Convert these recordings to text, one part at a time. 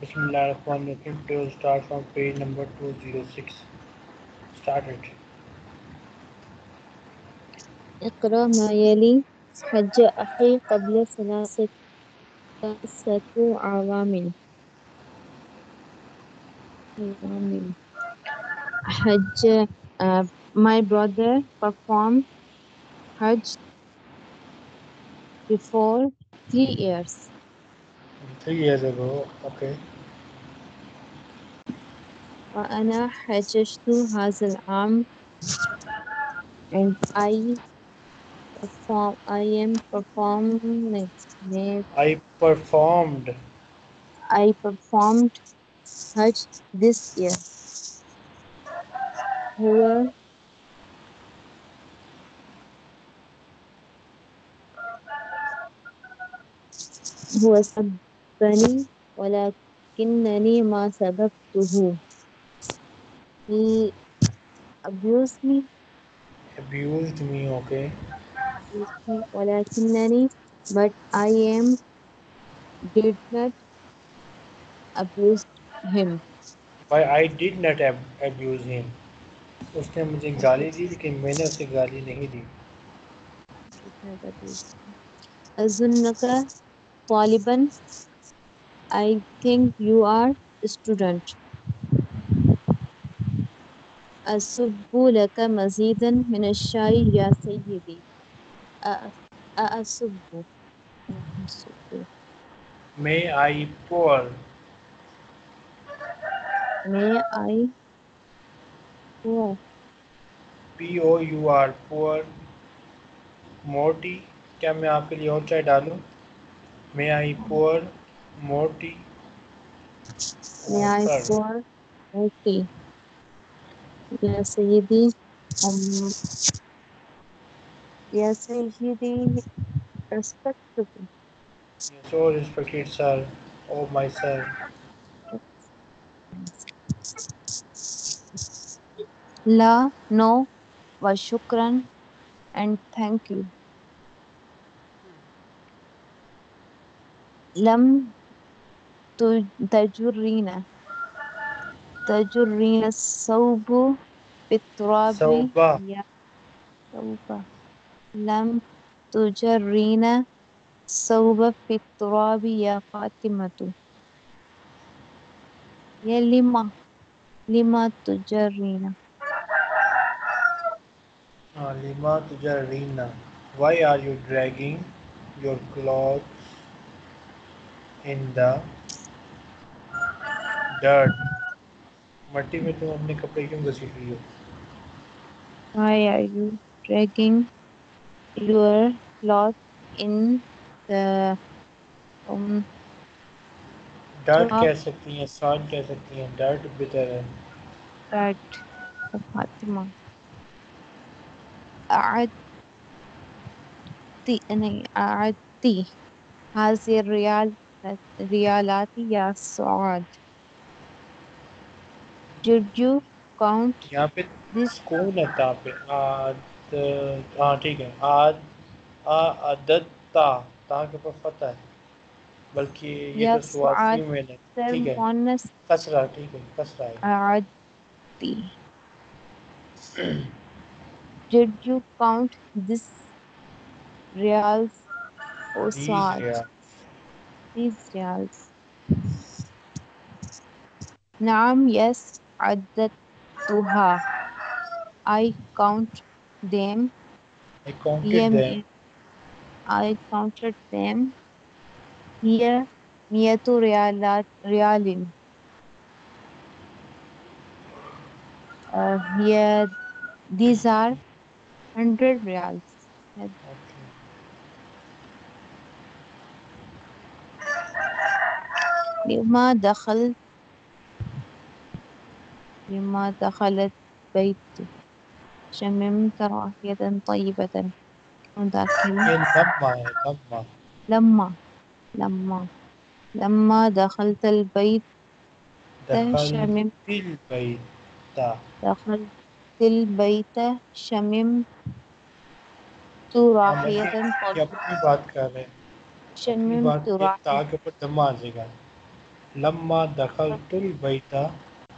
Bismillahirrahmanirrahim. We'll start from page number 206. Start it. Iqra ma yali hajj akhi qabla salasatu awamin. Hajj, my brother performed Hajj before 3 years. 3 years ago, okay. وأنا حججت هذا العام, and I performed Hajj this year. هو سبني ولكنني ما سببته. He abused me. Abused me, okay. ولكنني, but did not abuse him. But I did not abuse him. उसने मुझे गाली दी लेकिन मैंने उसे गाली नहीं दी. أظنك طالبا, I think you are a student. أصب لك مزيدا من الشاي يا سيدي. أصب. May I pour. P-O-U-R. Pour. More tea. क्या मैं आपके लिए और चाय डालूं? May I pour more tea? May I pour more tea? Yes, Sayyidi. Yes, Sayyidi. Respectfully. Yes, oh, respected sir. Oh, my sir. La, no, wa shukran, and thank you. Lam to tajurina saubu bitrabi ya sauba. Lam tujarrina sauba bitrabi ya Fatimatu. Ya lima tujarrina. Lima tujarrina. Why are you dragging your clothes in the dirt? Matti mein tum apne kapde kyun ghaseet rahi ho? Why are you dragging your clothes in the dirt? Keh sakti hain, sand keh sakti hain, dirt better hai. Dirt. Fatima. A'adti hazi riyal Reality, ya Saad. Did you count this? Did you count this reals or Saad? These reals. Naam, yes, addatuha. I counted them. Here, miyatu realin. Here, these are 100 reals. Yes. لما دخلت بيت شممت راحية طيبة. لما دخلت البيت دخلت البيت شممت راحية طيبة. لما دخلت البيت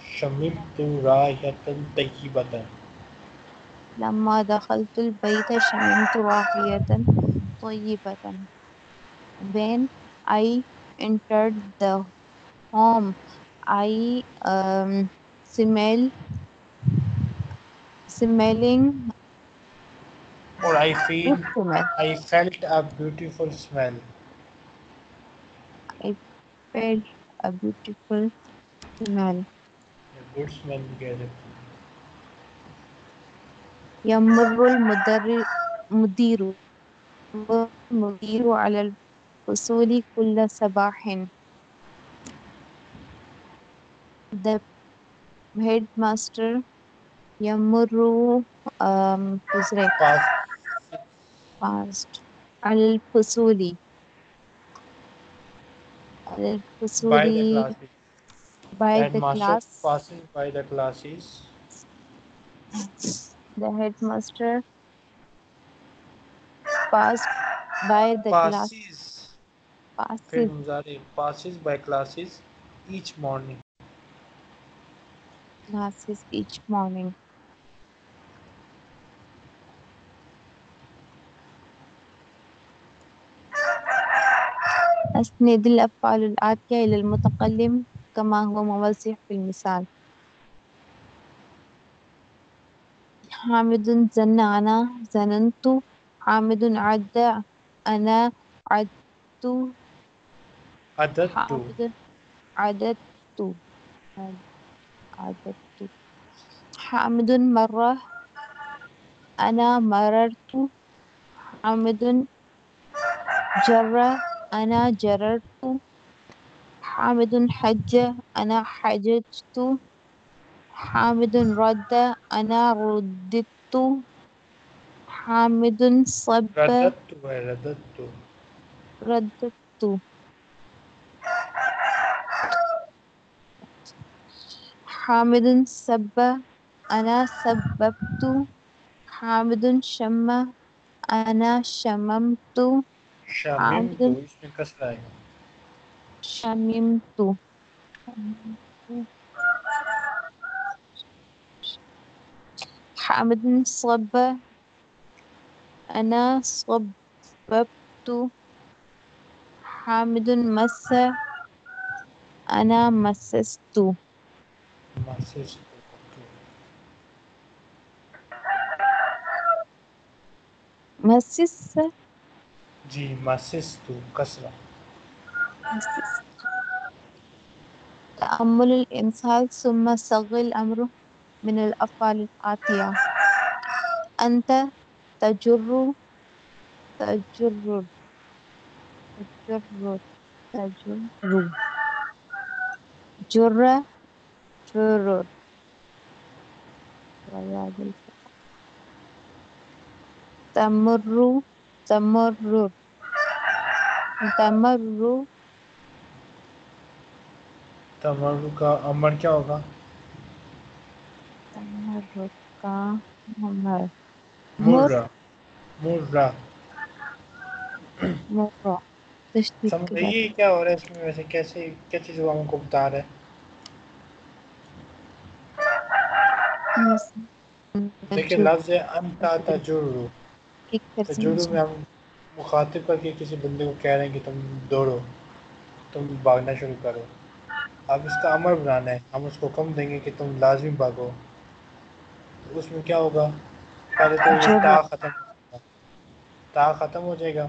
شممت رائحة طيبة. لما دخلت البيت شممت رائحة طيبة. When I entered the home, I smelling or I felt a beautiful smell. I felt a beautiful smell. A good smell together. يمر المدير على الفصول كل صباح. The headmaster يمر past على الفصول by the class, passing by the classes. The headmaster passed by the classes. Passes by classes each morning. Classes each morning. أسند الأفعال الآتية إلى المتكلم كما هو موضح في المثال. حامد زن أنا زننت. حامد عد أنا عدت. عددت. حامد مرة أنا مررت. حامد جرى أنا جررت. حامد حج أنا حججت. حامد رد أنا رددت. حامد صب رددت. حامد سب أنا سببت. حامد شم أنا شممت. شممت. حامد صب أنا صببت. حامد مس أنا مسست. مسست जी مسست كسرة. تأمل الإمثال ثم صغ الأمر من الأفعال الآتية. أنت تجر تجرر تجرر تجرر جر جرر تمر تمرر تمرر. تمرر का अमर क्या होगा? तमर्र का अमर मुर्रा मुर्रा मुर्रा. समझिए क्या हो रहा है इसमें, वैसे कैसे क्या चीज वो हमको बता रहा है? देखिए लफ्ज है अंता तजुर्रु. तजुर्रु में हम मुखातिब करके किसी बंदे को कह रहे हैं कि तुम दौड़ो, तुम भागना शुरू करो. अब इसका अमर बनाना है, हम उसको कम देंगे कि तुम लाजमी भागो. तो उसमें क्या होगा? पहले तो ता ख़त्म हो जाएगा.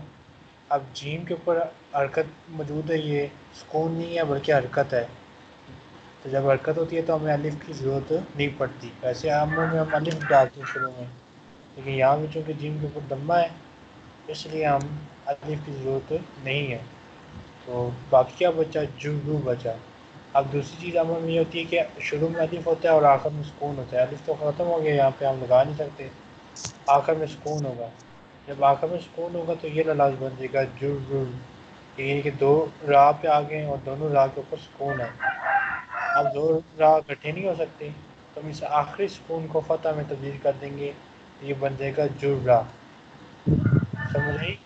अब जीम के ऊपर हरकत मौजूद है, ये सुकून नहीं है बल्कि हरकत है. तो जब हरकत होती है तो हमें अलिफ की ज़रूरत नहीं पड़ती. वैसे अमर में हम अलिफ डालते हैं शुरू में, लेकिन यहाँ भी चूँकि जीम के ऊपर दम्मा है इसलिए हम अलिफ की ज़रूरत नहीं है. तो बाकी क्या बचा? जुर्रू बचा. अब दूसरी चीज़ अमर में ये होती है कि शुरू में अलिफ होता है और आखिर में सुकून होता है. अलिफ तो ख़त्म हो गया, यहाँ पे हम लगा नहीं सकते. आखिर में सुकून होगा. जब आखिर में सुकून होगा तो ये ललाज बन जाएगा जुर्रू, यानी कि दो राह पे आ गए और दोनों राह के ऊपर सुकून है. अब दो राह इकट्ठे नहीं हो सकते, तो हम इस आखिरी सुकून को फतह में तब्दील कर देंगे, ये बन जाएगा जुर्रा. समझ रही?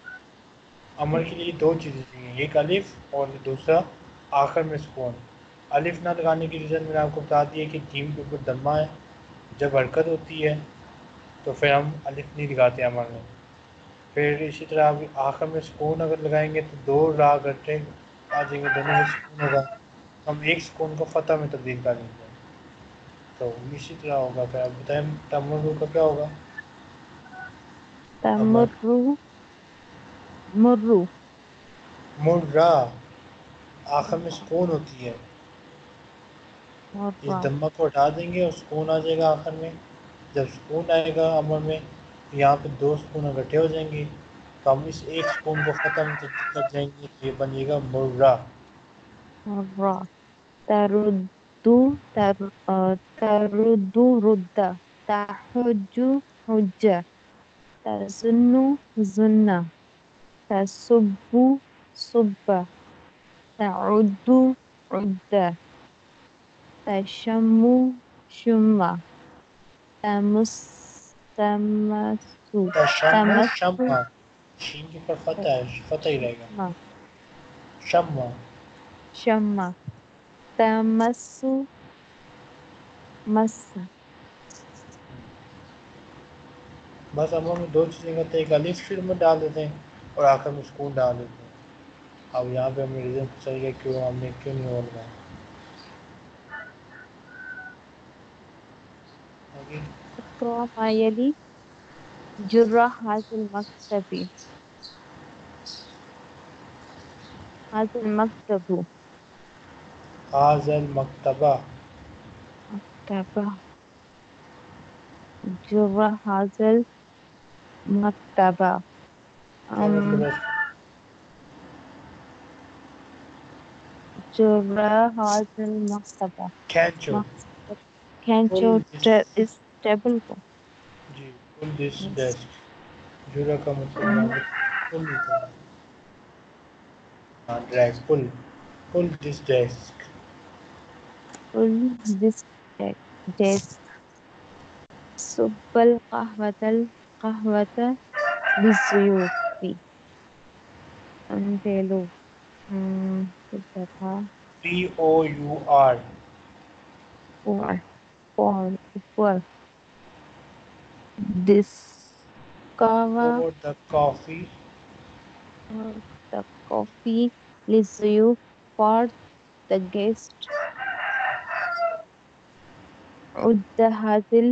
अमर के लिए दो चीज़ें चाहिए, एक अलिफ और दूसरा आखिर में सुकून। अलिफ ना लगाने की रीज़न मैंने आपको बता दी है कि जीम के ऊपर दम्मा है, जब हरकत होती है तो फिर हम अलिफ नहीं लगाते अमल में। फिर इसी तरह आप आखिर में सुकून अगर लगाएंगे तो दो रा घंटे आ जाएंगे, दोनों में सुकून होगा, हम एक सुकून को फतह में तब्दील कर लेंगे, तो इसी तरह होगा। फिर आप बताएं तमर्रू का क्या होगा? तमर्रू मुर्रू मुर्रा आखिर में सुकून होती है, इस दम्मा को हटा देंगे और सुकून आ जाएगा आखिर में। जब सुकून आएगा अमर में, यहाँ पे दो सुकून इकट्ठे हो जाएंगे, तो हम इस एक सुकून को खत्म कर जाएंगे, ये बनेगा मुर्रा। तरुद्दू तरुद्दू रुद्दा, तहुज्जु हुज्जा, तज़ुन्नु ज़ुन्ना, तसुब्बु सुब्बा, तउद्दु उद्दा, तशम्मु शुम्मा, तमस्सु शम्मा, शीन के ऊपर फतह है, फतह ही रहेगा, शम्मा शम्मा, तमस्सु मस्सा। बस हम लोग दो चीज़ें करते हैं, एक अलिफ फिर में डाल देते हैं और आखिर में सुकून डाल देते हैं। अब यहाँ पे हमें रीज़न पूछा गया क्यों हमने क्यों नहीं बोल रहा है। इस टेबल को जी पुल दिस डेस्क, जुरा का मतलब पुल होता है, हां ड्रैग, पुल दिस डेस्क, सुब्बल कहवतल कहवता बिसुयूफी अंदेलो कितना था POUR और discover the coffee is you for the guest, udda hazil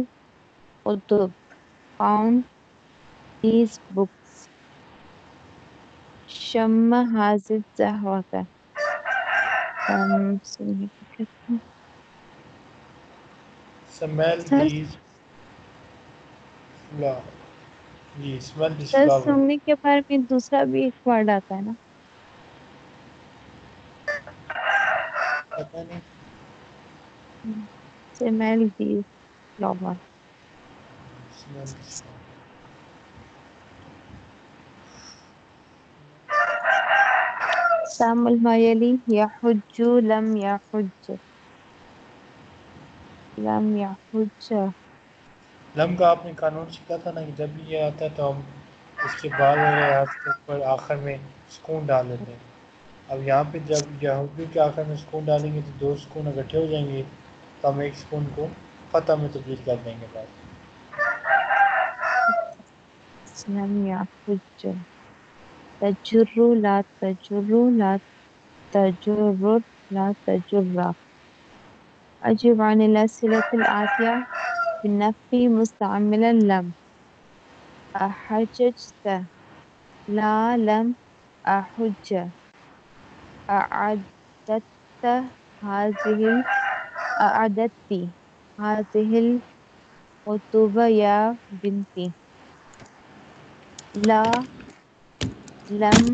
udub, found these books, shamma hazil zahwata, smell these sir, सुनने के बारे में दूसरा भी एक वर्ड आता है ना, पता नहीं, स्मेल दी फ्लावर, सामल मायली यहुज्जु लम यहुज्ज। लम का आपने कानून सीखा था ना, कि जब ये आता है तो हम इसके बाद पर आखिर में सुकून डाल देते हैं। अब यहाँ पे जब यहूदी के आखिर में सुकून डालेंगे तो दो सुकून इकट्ठे हो जाएंगे, तो हम एक सुकून को फतह में तब्दील कर देंगे। बात बिनफ़ी मुस्तअमिलन लम अहज्जत ला लम अहुज्ज अअदत्ती हाज़िहिल उतुब या बिन्ती ला लम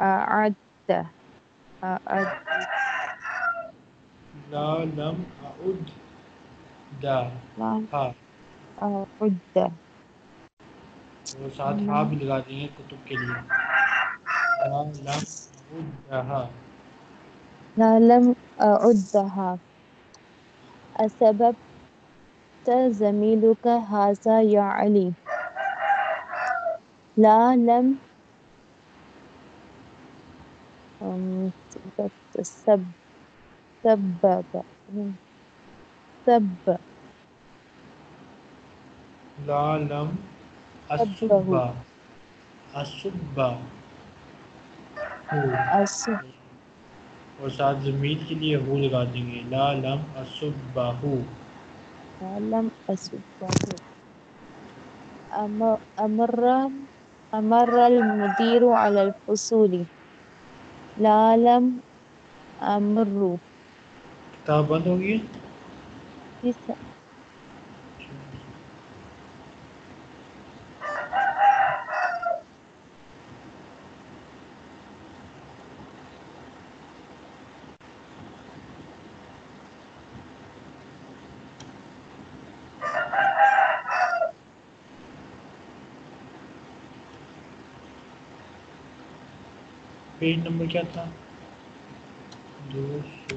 अअद ला लम अउद दा हाँ उद्दा, वो साथ हाँ भी लगा देंगे कुतुब के लिए, ला उद्दा हा लालम उद्दा हा। असबब तज़मीलुका हाज़ा या अली लालम السب، سبب، سب العالم، السب، السب और साथ ज़मीर के लिए हू लगा देंगे। ला लम असुब्बाहू, ला लम असुब्बाहू। अमर्रल मुदीरु अलल फुसूली, ला लम अमर्रु। किताब बंद होगी पेज नंबर क्या था 200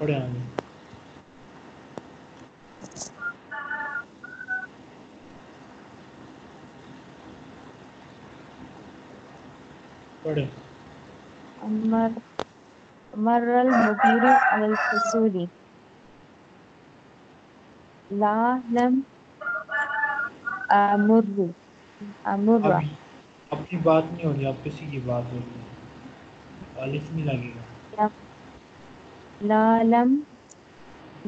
पढ़े आगे। पढ़े مر المدير على الفصول لا لم أمر أمر अब की बात नहीं हो रही, आप किसी की बात हो रही है, अलिफ नहीं लगेगा। لا لم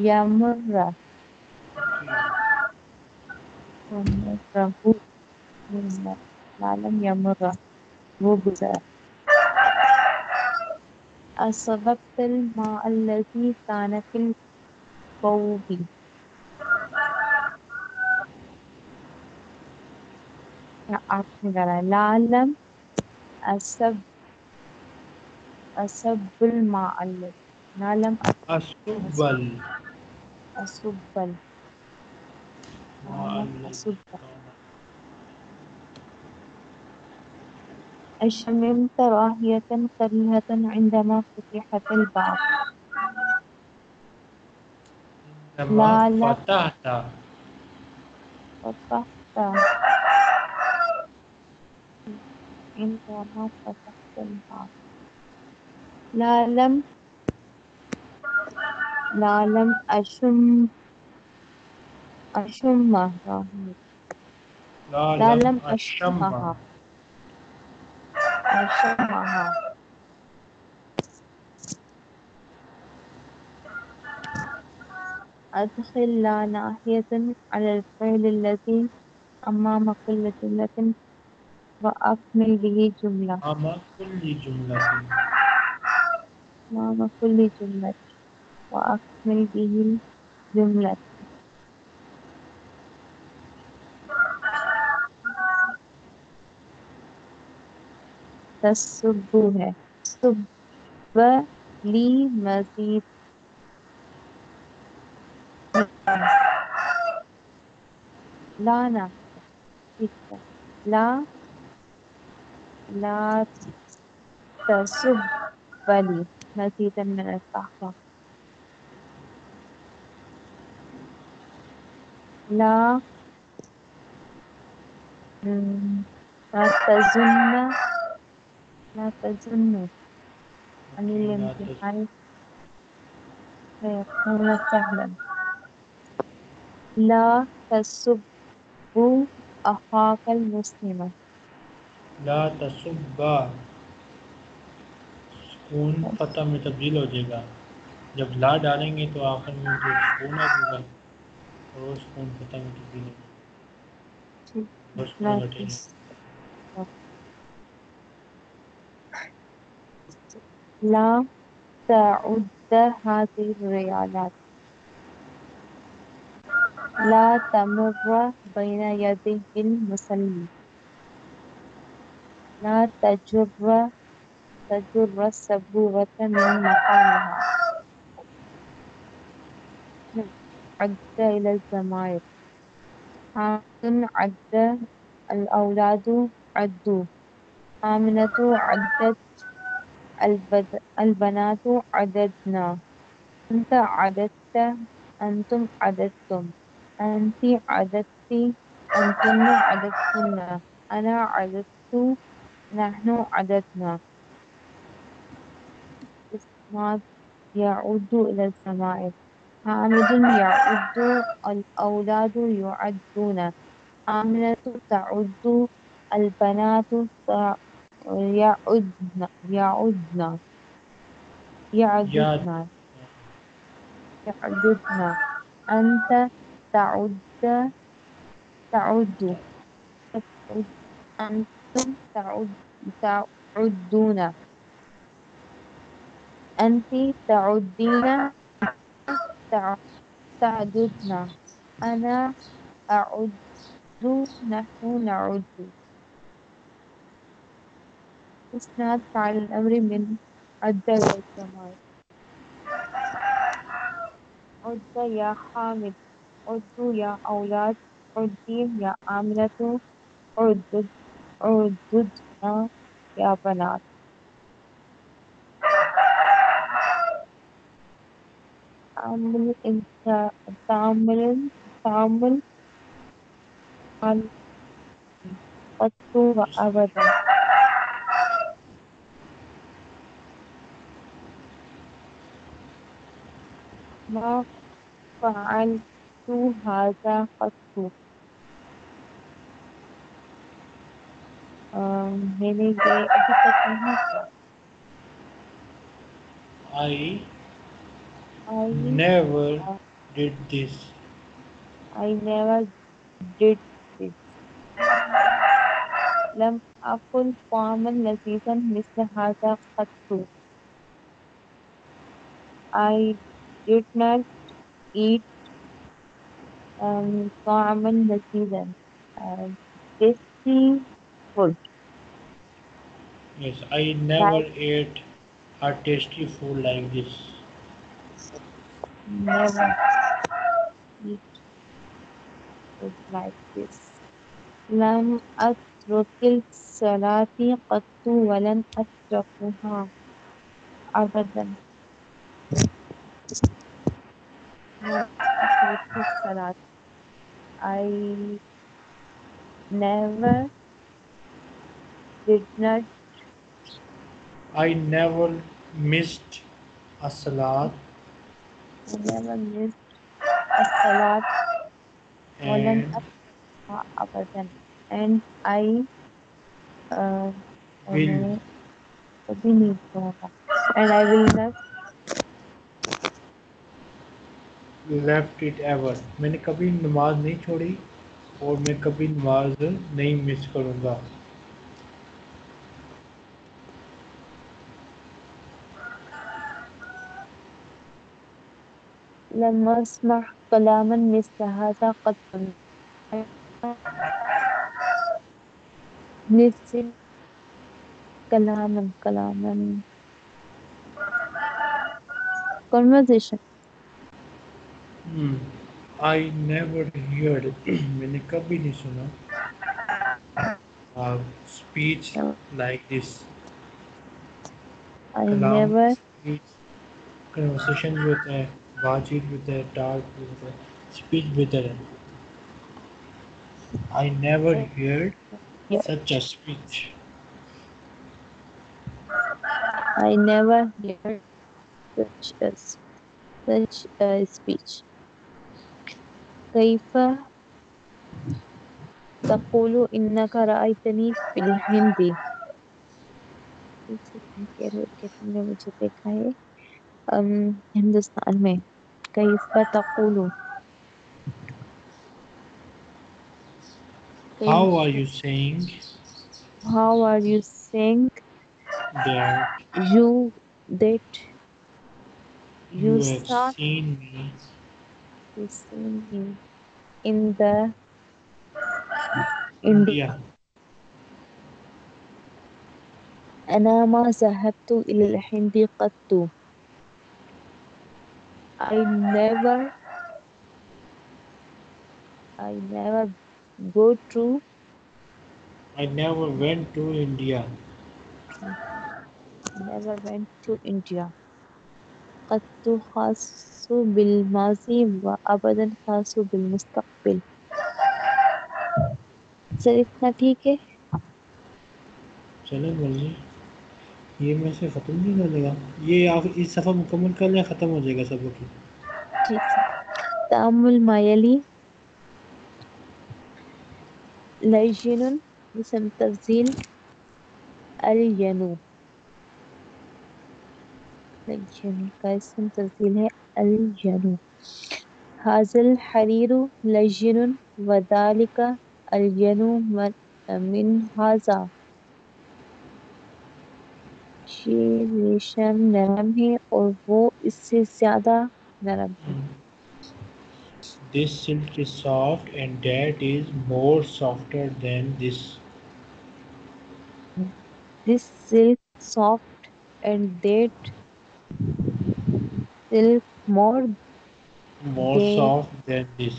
يمر لا لم يمر वो गुजरा। أصببت الماء الذي كان في الكوب لعلم أصب الماء الذي لعلم أصب الماء أشممت راهية كريهة عندما فتحت الباب عندما فتحت عندما فتحت الباب لا لم أشمها راهية لا لم أشمها أشمها أدخل لا ناحية على الفعل الذي أمام كل جملة وأكمل به جملة أمام كل جملة وأكمل به جملة तस्सुब है सुब ली मजीद लाना ला ला तस्सुब ली मजीद من الصحبة لا لا تظن أن الامتحان سيكون سهلا لا تسبوا أخاك المسلم لا تسبوا سکون فتح میں تبدیل ہو جائے گا جب لا ڈالیں گے تو آخر میں جو سکون آ جائے گا اور وہ سکون فتح میں تبدیل ہو جائے گا لا تعد هذه الريالات لا تمر بين يديه المسلم لا تجر السبورة من مقامها عد إلى الزمائر عد الأولاد عدوا آمنة عدت البنات عددنا، أنت عددت، أنتم عددتم، أنت عددت، أنتن عددتن، أنا عددت، نحن عددنا. ماذا يعود إلى الزمائر؟ حامد يعد، الأولاد يعدون، آمنة تعد، البنات يعددن، أنت تعد، أنتم تعدون، أنت تعدين، تعددنا، أنا أعد، نحن نعد. إسناد فعل الأمر من عد والزمائر. عد يا حامد، عد يا أولاد، عدين يا آمنة، عددنا يا بنات. تعمل قط وأبدا. ما فعلت هذا قط. मैंने ये अभी तक नहीं किया. I never did this. I never did this. لم أكل طعاما لذيذا مثل هذا قط. I did not eat طعاما لذيذا. Tasty food. Yes, I never ate a tasty food like this. Never eat food like this. لم أترك الصلاة قط ولن أتركها أبدا. لم أترك الصلاة. I never did not. I never missed a salat. I never missed a salat. And I will not left it ever. मैंने कभी नमाज नहीं छोड़ी और मैं कभी नमाज नहीं मिस करूँगा. لم أسمع كلاما مثل هذا قط. مثل كلاما conversation. I never heard. मैंने कभी नहीं सुना speech like this. I never conversation with a Vajid with a talk with a speech with a. I never heard such a speech. I never heard such a speech. كيف تقول إنك رأيتني في الهندي؟ Hindustan में कैसा तकूलू? How are you saying? You have seen me in the India. أنا ما ذهبت إلى الهند قط. I never went to India. never went to India. قد خاص بالماضي وأبدا خاص بالمستقبل. Sir इतना ठीक है, चलो बोलिए. ये मैं से ख़त्म नहीं कर लेगा, ये आप इस सफ़ा मुकम्मल कर लें, ख़त्म हो जाएगा सब लोग. ठीक है. तामुल मायली लयजन इसम तफजील अलयनु, लयजन का इसम तफजील है अलयनु. हाजल हरीरु लयजन वदालिका अलयनु मिन हाजा. रेशम नरम है और वो इससे ज्यादा नरम है. This silk is soft and that is more softer than this. This silk soft and that silk more soft than this.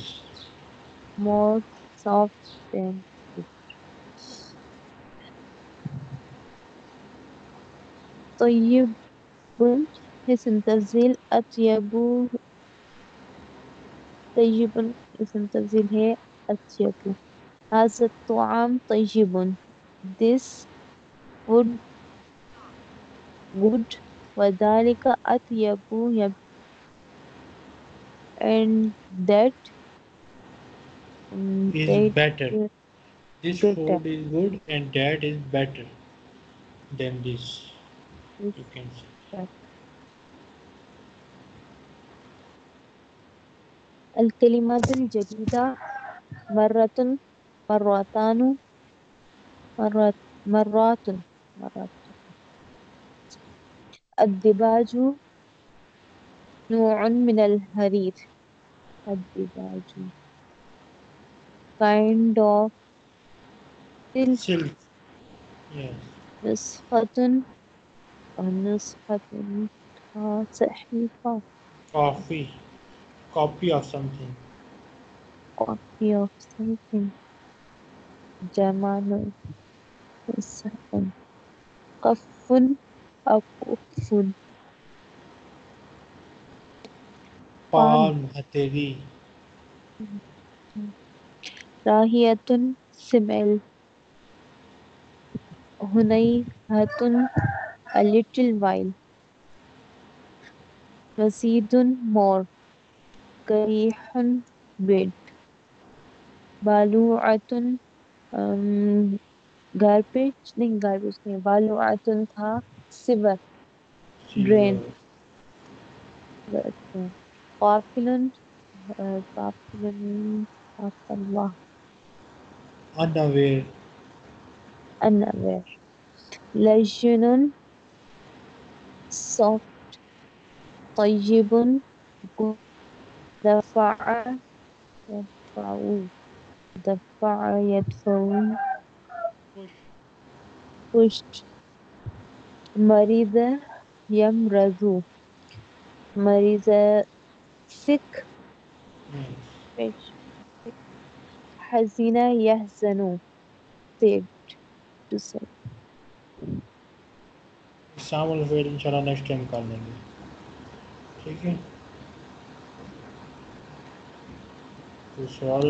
More soft than this. طيب اسم تفضيل أطيب. طيب اسم تفضيل هي أطيب. هذا الطعام طيب. This food good. وذلك أطيب. And that is better. This food is good and that is better than this. You can say. الكلمات الجديدة مرة مرتان مرات. الديباج نوع من الحرير. الديباج kind of silk. Yes. نسخة صحيفة. Copy of something. Copy of something. Jamanu. Kafun. Akufun. Palm. Hateri. Rahiyatun. Simel. Hunay. Hatun. A little while. Rasidun. More. Karihun bed. Balu'atun garbage. नहीं garbage नहीं, balu'atun था sewer drain. Qafilun qafilun unaware. Unaware. Lajnun soft. Tayyibun good. دفع يدفعون. دفع يدفعون. pushed. مريض يمرض. مريض sick. حزين يحزن. saved. to save. शामिल फिर इंशाल्लाह next time कर लेंगे, ठीक है. This